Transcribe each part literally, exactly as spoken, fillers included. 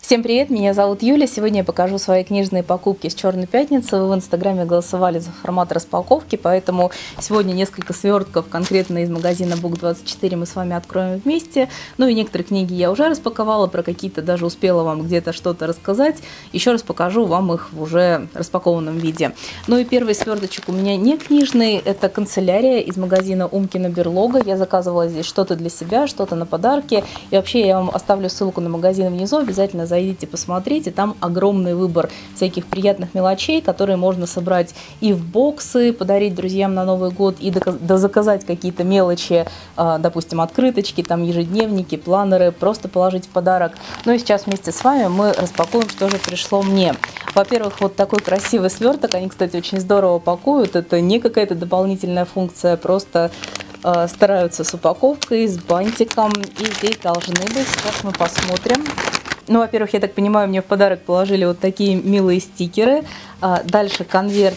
Всем привет, меня зовут Юля. Сегодня я покажу свои книжные покупки с Черной пятницы. Вы в Инстаграме голосовали за формат распаковки, поэтому сегодня несколько свертков конкретно из магазина Бук двадцать четыре мы с вами откроем вместе. Ну и некоторые книги я уже распаковала, про какие-то даже успела вам где-то что-то рассказать. Еще раз покажу вам их в уже распакованном виде. Ну и первый сверточек у меня не книжный, это канцелярия из магазина Умкина Берлога. Я заказывала здесь что-то для себя, что-то на подарки. И вообще я вам оставлю ссылку на магазин внизу, обязательно за Зайдите, посмотрите, там огромный выбор всяких приятных мелочей, которые можно собрать и в боксы, подарить друзьям на Новый год, и заказать какие-то мелочи, допустим, открыточки, там ежедневники, планеры, просто положить в подарок. Ну и сейчас вместе с вами мы распакуем, что же пришло мне. Во-первых, вот такой красивый сверток, они, кстати, очень здорово пакуют, это не какая-то дополнительная функция, просто стараются с упаковкой, с бантиком, и здесь должны быть, сейчас мы посмотрим. Ну, во-первых, я так понимаю, мне в подарок положили вот такие милые стикеры. Дальше конверт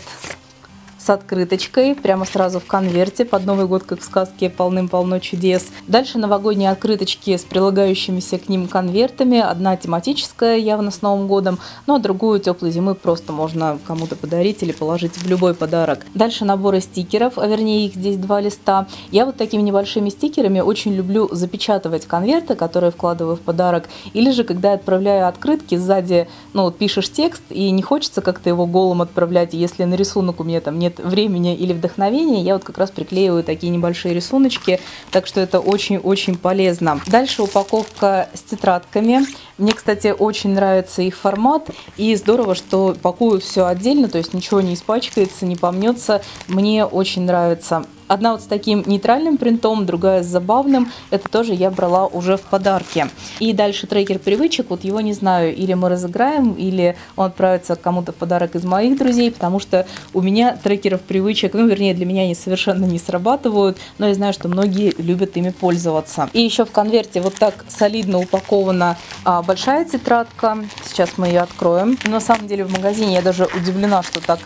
с открыточкой, прямо сразу в конверте. Под Новый год, как в сказке, полным-полно чудес. Дальше новогодние открыточки с прилагающимися к ним конвертами. Одна тематическая, явно с Новым годом, ну, а другую теплой зимы просто можно кому-то подарить или положить в любой подарок. Дальше наборы стикеров, а вернее их здесь два листа. Я вот такими небольшими стикерами очень люблю запечатывать конверты, которые вкладываю в подарок. Или же, когда я отправляю открытки, сзади ну, пишешь текст, и не хочется как-то его голым отправлять, если на рисунок у меня там нет времени или вдохновения, я вот как раз приклеиваю такие небольшие рисуночки, так что это очень-очень полезно. Дальше упаковка с тетрадками. Мне, кстати, очень нравится их формат, и здорово, что пакую все отдельно, то есть ничего не испачкается, не помнется. Мне очень нравится. Одна вот с таким нейтральным принтом, другая с забавным. Это тоже я брала уже в подарке. И дальше трекер привычек. Вот его не знаю, или мы разыграем, или он отправится кому-то в подарок из моих друзей, потому что у меня трекеров привычек, ну вернее для меня они совершенно не срабатывают, но я знаю, что многие любят ими пользоваться. И еще в конверте вот так солидно упакована а, большая тетрадка. Сейчас мы ее откроем. Но на самом деле в магазине я даже удивлена, что так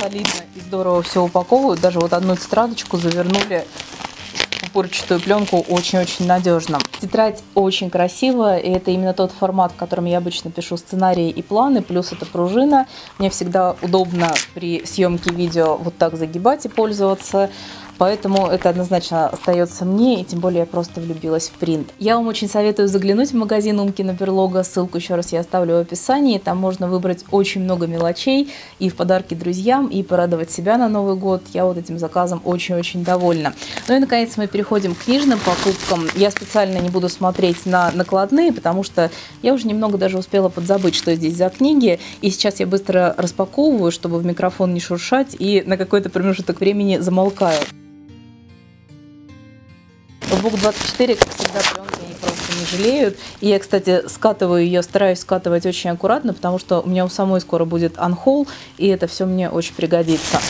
солидно и здорово все упаковывают. Даже вот одну тетрадочку завернули в пупырчатую пленку, очень-очень надежно. Тетрадь очень красивая, и это именно тот формат, в котором я обычно пишу сценарии и планы, плюс это пружина. Мне всегда удобно при съемке видео вот так загибать и пользоваться. Поэтому это однозначно остается мне, и тем более я просто влюбилась в принт. Я вам очень советую заглянуть в магазин Умкина Берлога, ссылку еще раз я оставлю в описании. Там можно выбрать очень много мелочей и в подарки друзьям, и порадовать себя на Новый год. Я вот этим заказом очень-очень довольна. Ну и наконец мы переходим к книжным покупкам. Я специально не буду смотреть на накладные, потому что я уже немного даже успела подзабыть, что здесь за книги. И сейчас я быстро распаковываю, чтобы в микрофон не шуршать, и на какой-то промежуток времени замолкаю. Бук двадцать четыре, как всегда, пленки они просто не жалеют. И я, кстати, скатываю ее, стараюсь скатывать очень аккуратно, потому что у меня у самой скоро будет анхол, и это все мне очень пригодится.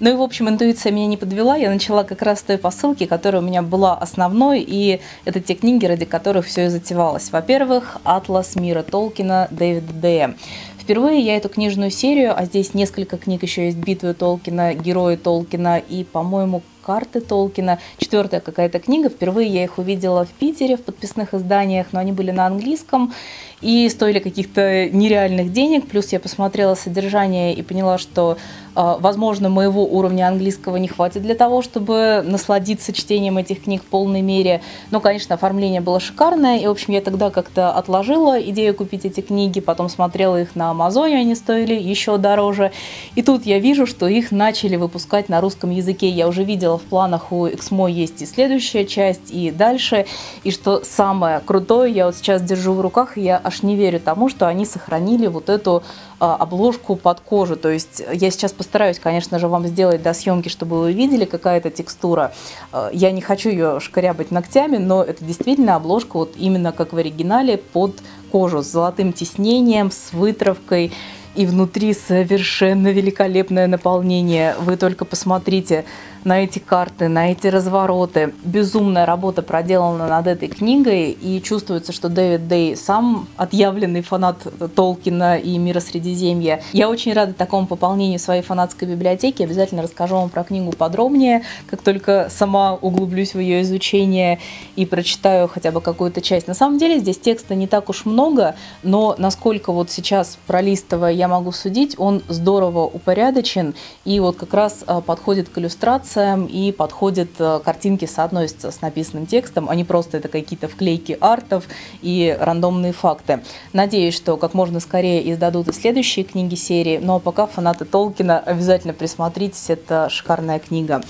Ну и, в общем, интуиция меня не подвела. Я начала как раз с той посылки, которая у меня была основной, и это те книги, ради которых все и затевалось. Во-первых, «Атлас мира Толкина» Дэвида Дэя. Впервые я эту книжную серию, а здесь несколько книг еще есть, «Битвы Толкина», «Герои Толкина» и, по-моему, «Карты Толкина», четвертая какая-то книга. Впервые я их увидела в Питере в подписных изданиях, но они были на английском и стоили каких-то нереальных денег. Плюс я посмотрела содержание и поняла, что, возможно, моего уровня английского не хватит для того, чтобы насладиться чтением этих книг в полной мере. Но, конечно, оформление было шикарное. И, в общем, я тогда как-то отложила идею купить эти книги, потом смотрела их на Амазоне, они стоили еще дороже. И тут я вижу, что их начали выпускать на русском языке. Я уже видела в планах у Эксмо есть и следующая часть, и дальше. И что самое крутое, я вот сейчас держу в руках, и я аж не верю тому, что они сохранили вот эту а, обложку под кожу. То есть я сейчас постараюсь, конечно же, вам сделать до съемки, чтобы вы видели, какая это текстура. А, я не хочу ее шкарябать ногтями, но это действительно обложка вот именно как в оригинале под кожу, с золотым тиснением, с вытравкой. И внутри совершенно великолепное наполнение. Вы только посмотрите. на эти карты, на эти развороты. Безумная работа проделана над этой книгой, и чувствуется, что Дэвид Дэй сам отъявленный фанат Толкина и мира Средиземья. Я очень рада такому пополнению своей фанатской библиотеки. Обязательно расскажу вам про книгу подробнее, как только сама углублюсь в ее изучение и прочитаю хотя бы какую-то часть. На самом деле здесь текста не так уж много, но насколько вот сейчас, пролистывая, я могу судить, он здорово упорядочен и вот как раз подходит к иллюстрациям и подходит, картинки соотносятся с написанным текстом, а не просто это какие-то вклейки артов и рандомные факты. Надеюсь, что как можно скорее издадут и следующие книги серии, но пока, фанаты Толкина, обязательно присмотритесь, это шикарная книга.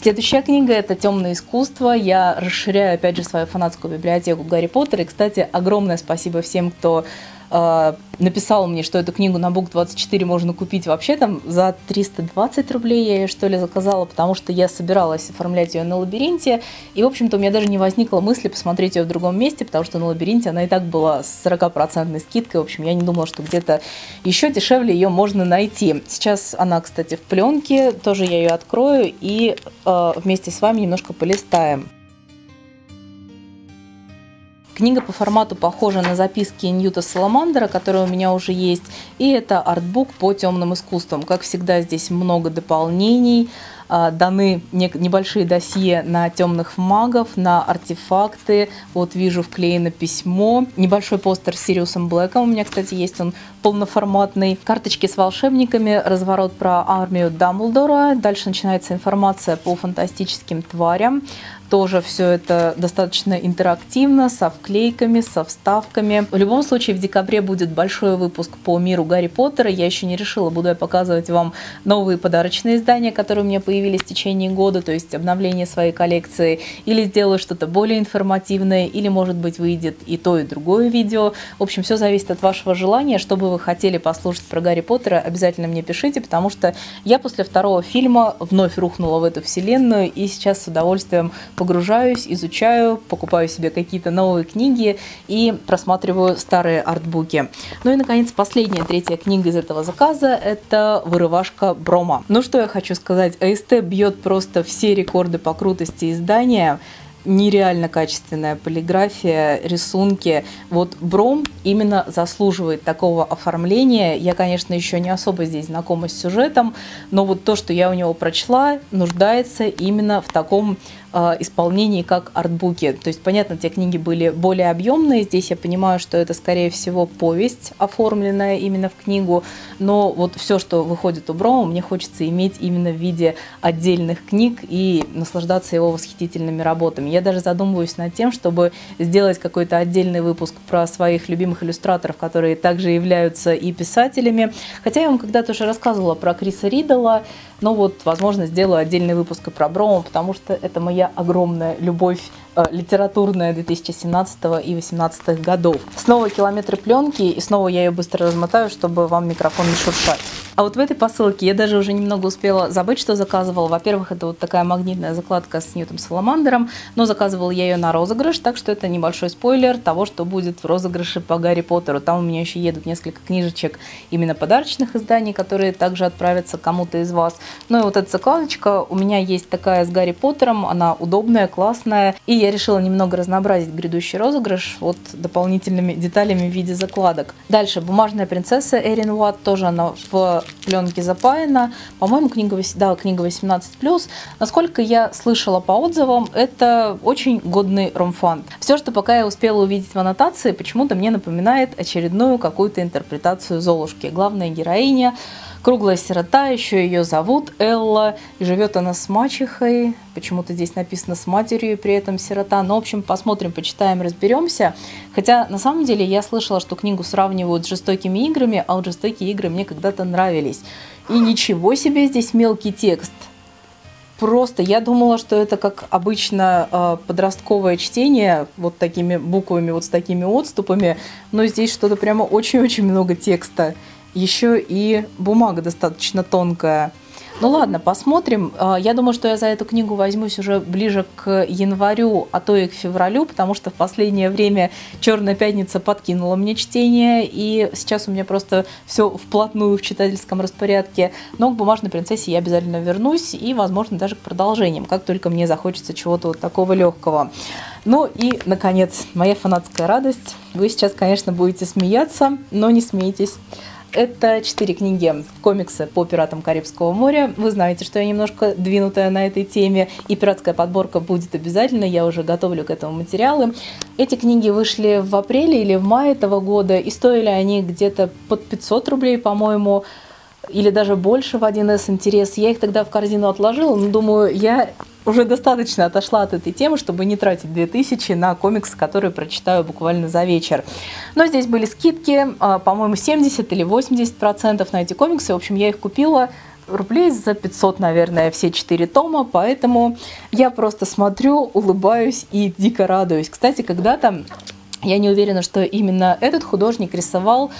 Следующая книга – это «Темное искусство». Я расширяю, опять же, свою фанатскую библиотеку Гарри Поттера. И, кстати, огромное спасибо всем, кто э, написал мне, что эту книгу на Бук двадцать четыре можно купить вообще там за триста двадцать рублей, я ее, что ли, заказала, потому что я собиралась оформлять ее на «Лабиринте». И, в общем-то, у меня даже не возникло мысли посмотреть ее в другом месте, потому что на «Лабиринте» она и так была с сорока процентной скидкой. В общем, я не думала, что где-то еще дешевле ее можно найти. Сейчас она, кстати, в пленке. Тоже я ее открою и... вместе с вами немножко полистаем. Книга по формату похожа на записки Ньюта Саламандера, которые у меня уже есть. И это артбук по темным искусствам. Как всегда, здесь много дополнений. Даны небольшие досье на темных магов, на артефакты. Вот вижу вклеено письмо. Небольшой постер с Сириусом Блэком. У меня, кстати, есть он полноформатный. Карточки с волшебниками. Разворот про армию Дамблдора. Дальше начинается информация по фантастическим тварям. Тоже все это достаточно интерактивно, со вклейками, со вставками. В любом случае, в декабре будет большой выпуск по миру Гарри Поттера. Я еще не решила, буду я показывать вам новые подарочные издания, которые у меня появились в течение года, то есть обновление своей коллекции, или сделаю что-то более информативное, или, может быть, выйдет и то, и другое видео. В общем, все зависит от вашего желания. Что бы вы хотели послушать про Гарри Поттера, обязательно мне пишите, потому что я после второго фильма вновь рухнула в эту вселенную и сейчас с удовольствием погружаюсь, изучаю, покупаю себе какие-то новые книги и просматриваю старые артбуки. Ну и, наконец, последняя, третья книга из этого заказа – это «Вырывашка Брома». Ну что я хочу сказать, АСТ бьет просто все рекорды по крутости издания. Нереально качественная полиграфия, рисунки. Вот Бром именно заслуживает такого оформления. Я, конечно, еще не особо здесь знакома с сюжетом, но вот то, что я у него прочла, нуждается именно в таком э, исполнении, как артбуки. То есть, понятно, те книги были более объемные. Здесь я понимаю, что это, скорее всего, повесть, оформленная именно в книгу. Но вот все, что выходит у Брома, мне хочется иметь именно в виде отдельных книг и наслаждаться его восхитительными работами. Я даже задумываюсь над тем, чтобы сделать какой-то отдельный выпуск про своих любимых иллюстраторов, которые также являются и писателями. Хотя я вам когда-то уже рассказывала про Криса Риддла, но вот, возможно, сделаю отдельный выпуск и про Брома, потому что это моя огромная любовь э, литературная две тысячи семнадцатого и две тысячи восемнадцатого годов. Снова километры пленки, и снова я ее быстро размотаю, чтобы вам микрофон не шуршать. А вот в этой посылке я даже уже немного успела забыть, что заказывала. Во-первых, это вот такая магнитная закладка с Ньютом Саламандером, но заказывала я ее на розыгрыш, так что это небольшой спойлер того, что будет в розыгрыше по Гарри Поттеру. Там у меня еще едут несколько книжечек именно подарочных изданий, которые также отправятся кому-то из вас. Ну и вот эта закладочка у меня есть такая с Гарри Поттером, она удобная, классная, и я решила немного разнообразить грядущий розыгрыш вот дополнительными деталями в виде закладок. Дальше «Бумажная принцесса» Эрин Уатт, тоже она в пленке запаяна, по-моему, книга, да, книга восемнадцать плюс. Насколько я слышала по отзывам, это очень годный ромфан. Все, что пока я успела увидеть в аннотации, почему-то мне напоминает очередную какую-то интерпретацию Золушки. Главная героиня — круглая сирота, еще ее зовут Элла, и живет она с мачехой. Почему-то здесь написано «с матерью», и при этом сирота. Но, в общем, посмотрим, почитаем, разберемся. Хотя, на самом деле, я слышала, что книгу сравнивают с «Жестокими играми», а вот «Жестокие игры» мне когда-то нравились. И ничего себе здесь мелкий текст! Просто я думала, что это, как обычно, подростковое чтение, вот такими буквами, вот с такими отступами, но здесь что-то прямо очень-очень много текста. Еще и бумага достаточно тонкая. Ну ладно, посмотрим. Я думаю, что я за эту книгу возьмусь уже ближе к январю, а то и к февралю, потому что в последнее время «Черная пятница» подкинула мне чтение, и сейчас у меня просто все вплотную в читательском распорядке. Но к «Бумажной принцессе» я обязательно вернусь, и, возможно, даже к продолжениям, как только мне захочется чего-то вот такого легкого. Ну и, наконец, моя фанатская радость. Вы сейчас, конечно, будете смеяться, но не смейтесь. Это четыре книги, комиксы по «Пиратам Карибского моря». Вы знаете, что я немножко двинутая на этой теме, и пиратская подборка будет обязательно, я уже готовлю к этому материалы. Эти книги вышли в апреле или в мае этого года, и стоили они где-то под пятьсот рублей, по-моему, или даже больше в один эс интерес. Я их тогда в корзину отложила, но думаю, я уже достаточно отошла от этой темы, чтобы не тратить две тысячи на комикс, который прочитаю буквально за вечер. Но здесь были скидки, по-моему, семьдесят или восемьдесят процентов на эти комиксы. В общем, я их купила рублей за пятьсот, наверное, все четыре тома, поэтому я просто смотрю, улыбаюсь и дико радуюсь. Кстати, когда-то, я не уверена, что именно этот художник рисовал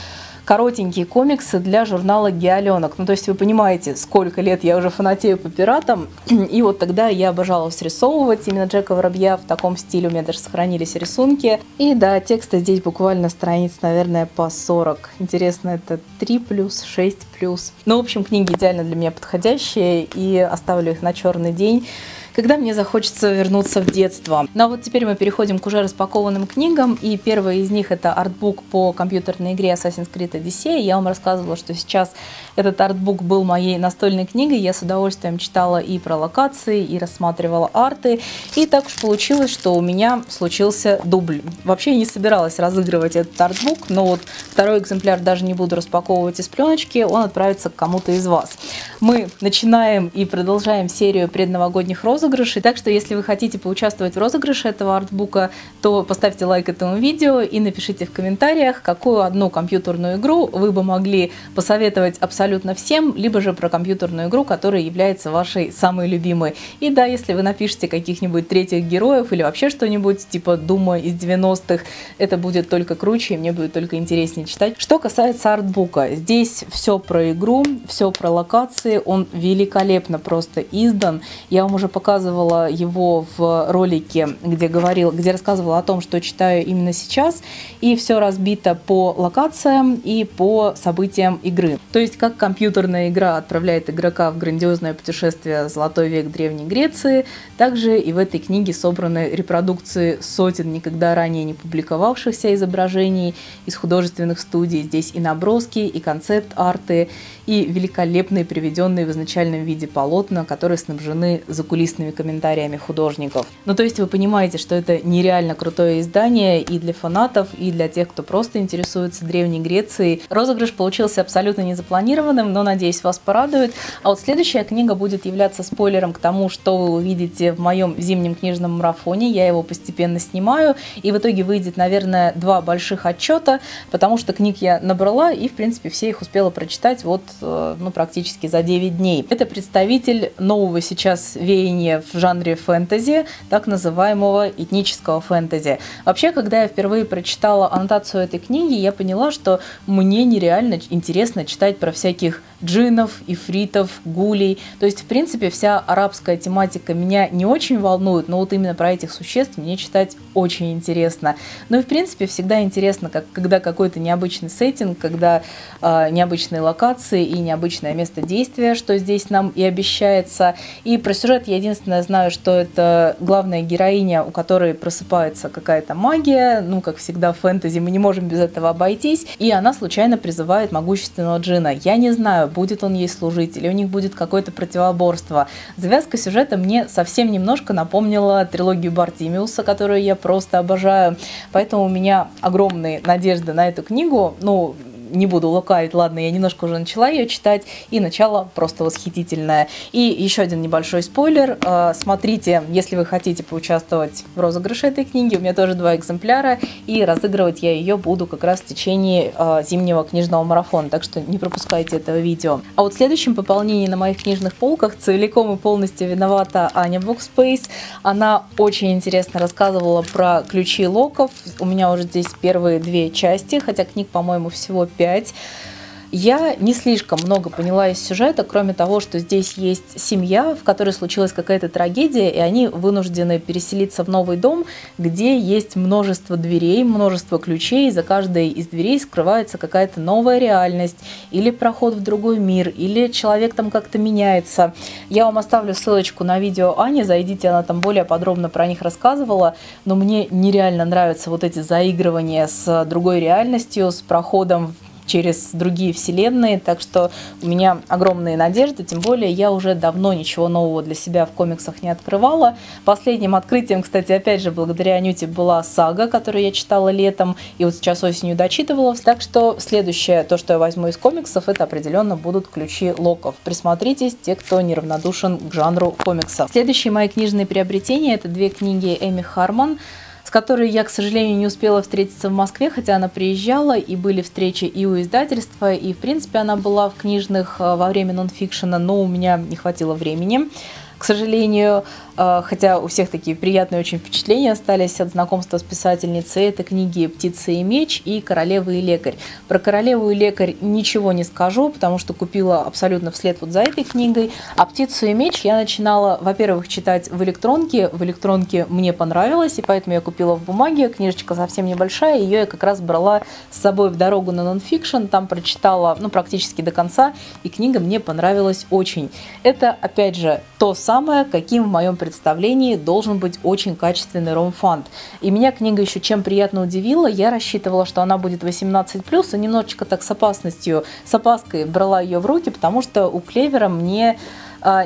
коротенькие комиксы для журнала «Геоленок». Ну, то есть вы понимаете, сколько лет я уже фанатею по пиратам. И вот тогда я обожала срисовывать именно Джека Воробья в таком стиле. У меня даже сохранились рисунки. И да, текста здесь буквально страниц, наверное, по сорок. Интересно, это три плюс, шесть плюс. Ну, в общем, книги идеально для меня подходящие. И оставлю их на черный день, когда мне захочется вернуться в детство. Ну а вот теперь мы переходим к уже распакованным книгам, и первая из них — это артбук по компьютерной игре Assassin's Creed Odyssey. Я вам рассказывала, что сейчас этот артбук был моей настольной книгой, я с удовольствием читала и про локации, и рассматривала арты, и так уж получилось, что у меня случился дубль. Вообще я не собиралась разыгрывать этот артбук, но вот второй экземпляр даже не буду распаковывать из пленочки, он отправится к кому-то из вас. Мы начинаем и продолжаем серию предновогодних розыгрышей. Так что, если вы хотите поучаствовать в розыгрыше этого артбука, то поставьте лайк этому видео и напишите в комментариях, какую одну компьютерную игру вы бы могли посоветовать абсолютно всем, либо же про компьютерную игру, которая является вашей самой любимой. И да, если вы напишите каких-нибудь третьих героев или вообще что-нибудь типа Дума из девяностых, это будет только круче, и мне будет только интереснее читать. Что касается артбука, здесь все про игру, все про локации, он великолепно просто издан. Я вам уже показывала его в ролике, где говорил, где рассказывала о том, что читаю именно сейчас, и все разбито по локациям и по событиям игры. То есть как компьютерная игра отправляет игрока в грандиозное путешествие «Золотой век Древней Греции», также и в этой книге собраны репродукции сотен никогда ранее не публиковавшихся изображений из художественных студий. Здесь и наброски, и концепт-арты, и великолепные приведенные в изначальном виде полотна, которые снабжены закулисными комментариями художников. Ну, то есть вы понимаете, что это нереально крутое издание и для фанатов, и для тех, кто просто интересуется Древней Грецией. Розыгрыш получился абсолютно незапланированным, но, надеюсь, вас порадует. А вот следующая книга будет являться спойлером к тому, что вы увидите в моем зимнем книжном марафоне. Я его постепенно снимаю, и в итоге выйдет, наверное, два больших отчета, потому что книг я набрала, и, в принципе, все их успела прочитать вот, ну, практически за девять дней. Это представитель нового сейчас веяния в жанре фэнтези, так называемого этнического фэнтези. Вообще, когда я впервые прочитала аннотацию этой книги, я поняла, что мне нереально интересно читать про всяких джиннов, ифритов, гулей. То есть, в принципе, вся арабская тематика меня не очень волнует, но вот именно про этих существ мне читать очень интересно. Ну и, в принципе, всегда интересно, как, когда какой-то необычный сеттинг, когда э, необычные локации и необычное место действия, что здесь нам и обещается. И про сюжет я единственное знаю, что это главная героиня, у которой просыпается какая-то магия. Ну, как всегда в фэнтези, мы не можем без этого обойтись. И она случайно призывает могущественного джинна. Я не знаю, будет он ей служить, или у них будет какое-то противоборство. Завязка сюжета мне совсем немножко напомнила трилогию Бартимеуса, которую я просто обожаю. Поэтому у меня огромные надежды на эту книгу. Ну, не буду лукавить, ладно, я немножко уже начала ее читать, и начало просто восхитительное. И еще один небольшой спойлер. Смотрите, если вы хотите поучаствовать в розыгрыше этой книги, у меня тоже два экземпляра, и разыгрывать я ее буду как раз в течение зимнего книжного марафона, так что не пропускайте этого видео. А вот в следующем пополнении на моих книжных полках целиком и полностью виновата Аня Bookspace. Она очень интересно рассказывала про «Ключи Локков». У меня уже здесь первые две части, хотя книг, по-моему, всего пять. Я не слишком много поняла из сюжета, кроме того, что здесь есть семья, в которой случилась какая-то трагедия, и они вынуждены переселиться в новый дом, где есть множество дверей, множество ключей, и за каждой из дверей скрывается какая-то новая реальность, или проход в другой мир, или человек там как-то меняется. Я вам оставлю ссылочку на видео Ани, зайдите, она там более подробно про них рассказывала, но мне нереально нравятся вот эти заигрывания с другой реальностью, с проходом через другие вселенные, так что у меня огромные надежды, тем более я уже давно ничего нового для себя в комиксах не открывала. Последним открытием, кстати, опять же, благодаря Анюте была сага, которую я читала летом и вот сейчас осенью дочитывала, так что следующее, то, что я возьму из комиксов, это определенно будут Ключи Локков. Присмотритесь, те, кто неравнодушен к жанру комиксов. Следующие мои книжные приобретения, это две книги Эми Хармон, с которой я, к сожалению, не успела встретиться в Москве, хотя она приезжала, и были встречи и у издательства, и, в принципе, она была в книжных во время нонфикшена, но у меня не хватило времени, к сожалению, хотя у всех такие приятные очень впечатления остались от знакомства с писательницей. Это книги «Птица и меч» и «Королева и лекарь». Про «Королеву и лекарь» ничего не скажу, потому что купила абсолютно вслед вот за этой книгой. А «Птицу и меч» я начинала, во-первых, читать в электронке. В электронке мне понравилось, и поэтому я купила в бумаге. Книжечка совсем небольшая, ее я как раз брала с собой в дорогу на нонфикшн, там прочитала, ну, практически до конца, и книга мне понравилась очень. Это, опять же, то самое, каким в моем представлении должен быть очень качественный ромфанд. И меня книга еще чем приятно удивила. Я рассчитывала, что она будет восемнадцать плюс, и немножечко так с опасностью, с опаской брала ее в руки, потому что у Клевера мне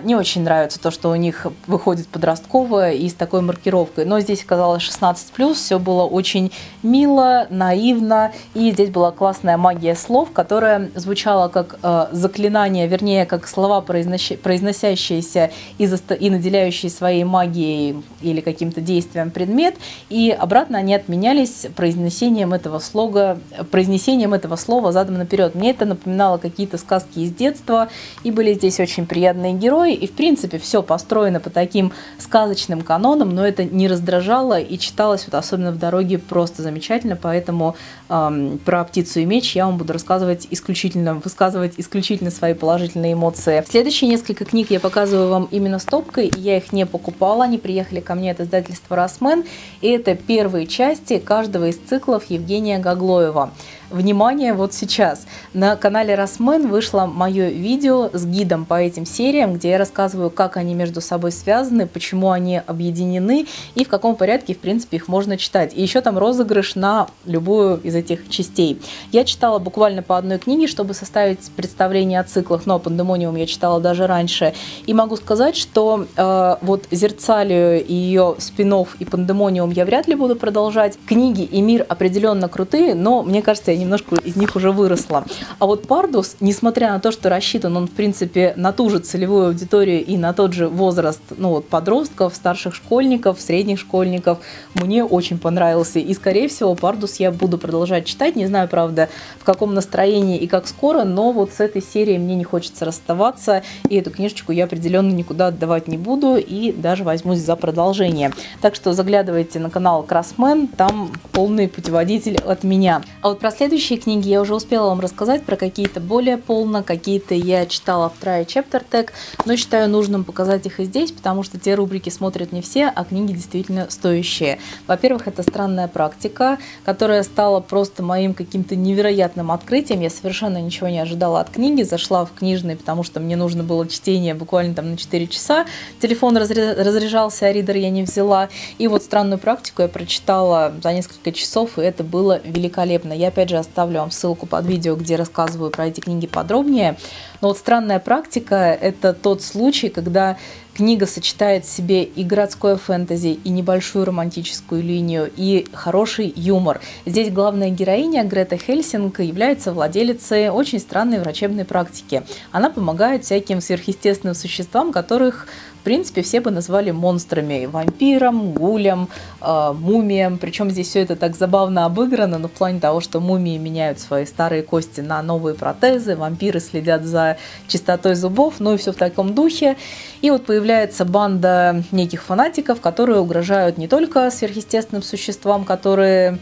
не очень нравится то, что у них выходит подростковое и с такой маркировкой. Но здесь оказалось шестнадцать плюс, все было очень мило, наивно. И здесь была классная магия слов, которая звучала как э, заклинание, вернее, как слова, произноси, произносящиеся и, заста и наделяющие своей магией или каким-то действием предмет. И обратно они отменялись произнесением этого слога, произнесением этого слова задом наперед. Мне это напоминало какие-то сказки из детства. И были здесь очень приятные герои, и в принципе все построено по таким сказочным канонам, но это не раздражало и читалось вот особенно в дороге просто замечательно, поэтому эм, про «Птицу и меч» я вам буду рассказывать исключительно, высказывать исключительно свои положительные эмоции. Следующие несколько книг я показываю вам именно стопкой, и я их не покупала, они приехали ко мне от издательства «Росмен», и это первые части каждого из циклов Евгения Гаглоева. Внимание, вот сейчас на канале Росмен вышло мое видео с гидом по этим сериям, где я рассказываю, как они между собой связаны, почему они объединены и в каком порядке, в принципе, их можно читать. И еще там розыгрыш на любую из этих частей. Я читала буквально по одной книге, чтобы составить представление о циклах, но «Пандемониум» я читала даже раньше. И могу сказать, что э, вот «Зерцалию» и ее спин-офф и «Пандемониум» я вряд ли буду продолжать. Книги и мир определенно крутые, но мне кажется, я не немножко из них уже выросла. А вот «Пардус», несмотря на то, что рассчитан он, в принципе, на ту же целевую аудиторию и на тот же возраст, ну, вот, подростков, старших школьников, средних школьников, мне очень понравился. И, скорее всего, «Пардус» я буду продолжать читать. Не знаю, правда, в каком настроении и как скоро, но вот с этой серией мне не хочется расставаться. И эту книжечку я определенно никуда отдавать не буду и даже возьмусь за продолжение. Так что заглядывайте на канал Росмен, там полный путеводитель от меня. А вот про следующий Следующие книги я уже успела вам рассказать, про какие-то более полно, какие-то я читала в Try Chapter Tag, но считаю нужным показать их и здесь, потому что те рубрики смотрят не все, а книги действительно стоящие. Во-первых, это «Странная практика», которая стала просто моим каким-то невероятным открытием. Я совершенно ничего не ожидала от книги, зашла в книжный, потому что мне нужно было чтение буквально там на четыре часа. Телефон разряжался, а ридер я не взяла. И вот «Странную практику» я прочитала за несколько часов, и это было великолепно. Я опять же оставлю вам ссылку под видео, где рассказываю про эти книги подробнее. Но вот «Странная практика» — это тот случай, когда книга сочетает в себе и городское фэнтези, и небольшую романтическую линию, и хороший юмор. Здесь главная героиня, Грета Хельсинг, является владелицей очень странной врачебной практики. Она помогает всяким сверхъестественным существам, которых, в принципе, все бы назвали монстрами. Вампиром, гулем, э, мумием. Причем здесь все это так забавно обыграно, но в плане того, что мумии меняют свои старые кости на новые протезы, вампиры следят за чистотой зубов, ну и все в таком духе. И вот появляется Является банда неких фанатиков, которые угрожают не только сверхъестественным существам, которые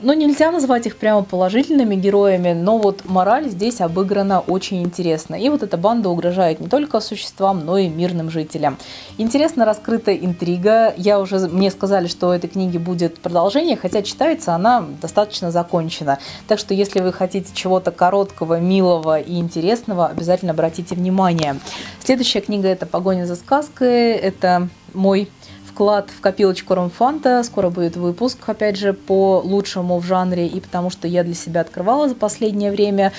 Но нельзя назвать их прямо положительными героями, но вот мораль здесь обыграна очень интересно. И вот эта банда угрожает не только существам, но и мирным жителям. Интересно раскрыта интрига. Я уже, мне сказали, что у этой книги будет продолжение, хотя читается она достаточно закончена. Так что если вы хотите чего-то короткого, милого и интересного, обязательно обратите внимание. Следующая книга — это «Погоня за сказкой». Это мой вклад в копилочку Ромфанта. Скоро будет выпуск, опять же, по лучшему в жанре и потому, что я для себя открывала за последнее время.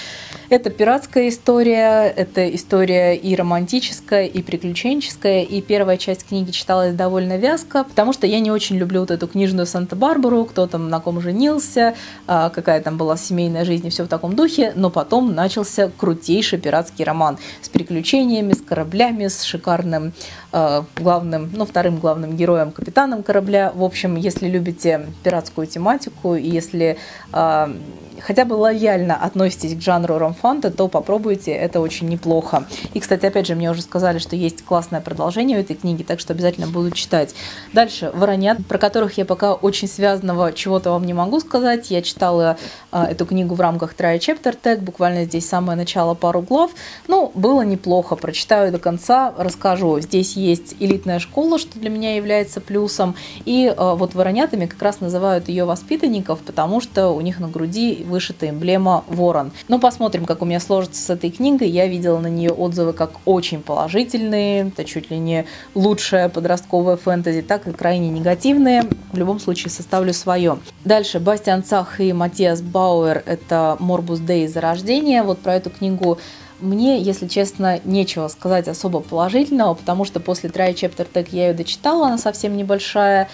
Это пиратская история, это история и романтическая, и приключенческая. И первая часть книги читалась довольно вязко, потому что я не очень люблю вот эту книжную Санта-Барбару, кто там на ком женился, какая там была семейная жизнь и все в таком духе. Но потом начался крутейший пиратский роман с приключениями, с кораблями, с шикарным э, главным, ну, вторым главным героем, капитаном корабля. В общем, если любите пиратскую тематику и если э, хотя бы лояльно относитесь к жанру ромфанта, то попробуйте, это очень неплохо. И, кстати, опять же, мне уже сказали, что есть классное продолжение у этой книги, так что обязательно буду читать. Дальше «Воронят», про которых я пока очень связанного чего-то вам не могу сказать. Я читала э, эту книгу в рамках Try Chapter Tag, буквально здесь самое начало, пару глав. Ну, было неплохо, прочитаю до конца, расскажу. Здесь есть элитная школа, что для меня является плюсом. И э, вот воронятами как раз называют ее воспитанников, потому что у них на груди вышита эмблема ворон. Но посмотрим, как у меня сложится с этой книгой. Я видела на нее отзывы как очень положительные, это чуть ли не лучшая подростковая фэнтези, так и крайне негативные. В любом случае составлю свое. Дальше Бастиан Цах и Матиас Бауэр, это «Морбус Дэй. Зарождение». Вот про эту книгу мне, если честно, нечего сказать особо положительного, потому что после Try Chapter Tag я ее дочитала, она совсем небольшая.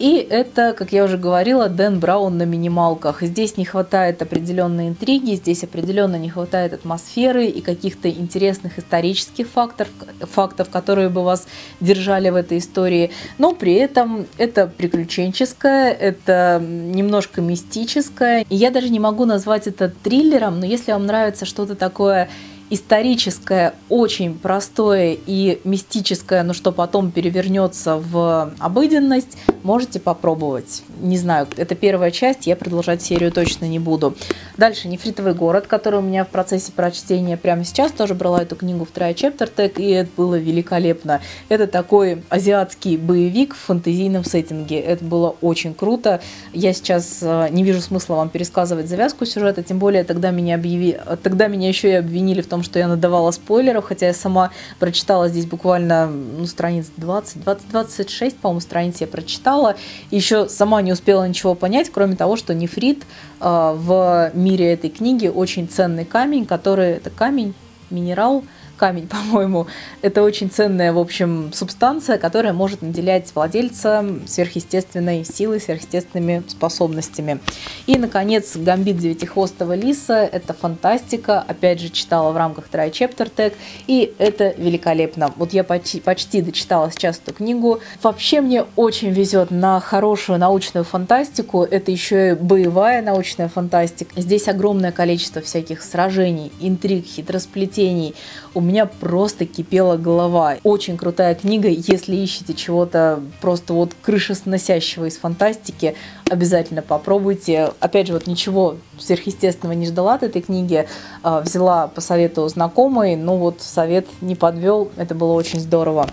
И это, как я уже говорила, Дэн Браун на минималках. Здесь не хватает определенной интриги, здесь определенно не хватает атмосферы и каких-то интересных исторических фактов, фактов, которые бы вас держали в этой истории. Но при этом это приключенческое, это немножко мистическое. И я даже не могу назвать это триллером, но если вам нравится что-то такое историческое, очень простое и мистическое, но что потом перевернется в обыденность, можете попробовать. Не знаю, это первая часть, я продолжать серию точно не буду. Дальше «Нефритовый город», который у меня в процессе прочтения прямо сейчас, тоже брала эту книгу в Try Chapter Tag, и это было великолепно. Это такой азиатский боевик в фэнтезийном сеттинге, это было очень круто. Я сейчас не вижу смысла вам пересказывать завязку сюжета, тем более тогда меня, объяви... тогда меня еще и обвинили в том, что я надавала спойлеров, хотя я сама прочитала здесь буквально, ну, страниц двадцать, двадцать, двадцать шесть, по-моему, страниц я прочитала, и еще сама не успела ничего понять, кроме того, что нефрит э, в мире этой книги очень ценный камень, который, это камень, минерал, камень, по-моему, это очень ценная, в общем, субстанция, которая может наделять владельца сверхъестественной силой, сверхъестественными способностями. И, наконец, «Гамбит девятихвостого лиса». Это фантастика. Опять же, читала в рамках Try Chapter Tag. И это великолепно. Вот я почти, почти дочитала сейчас эту книгу. Вообще, мне очень везет на хорошую научную фантастику. Это еще и боевая научная фантастика. Здесь огромное количество всяких сражений, интриг, хитросплетений. У У меня просто кипела голова. Очень крутая книга. Если ищете чего-то просто вот крышесносящего из фантастики, обязательно попробуйте. Опять же, вот ничего сверхъестественного не ждала от этой книги. Взяла по совету знакомой, но вот совет не подвел. Это было очень здорово.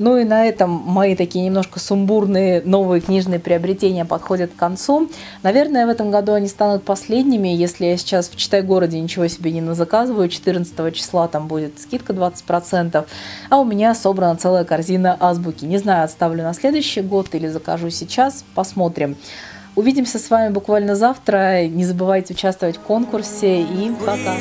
Ну и на этом мои такие немножко сумбурные новые книжные приобретения подходят к концу. Наверное, в этом году они станут последними. Если я сейчас в Читай-городе ничего себе не назаказываю, четырнадцатого числа там будет скидка двадцать процентов, а у меня собрана целая корзина азбуки. Не знаю, отставлю на следующий год или закажу сейчас, посмотрим. Увидимся с вами буквально завтра. Не забывайте участвовать в конкурсе и пока!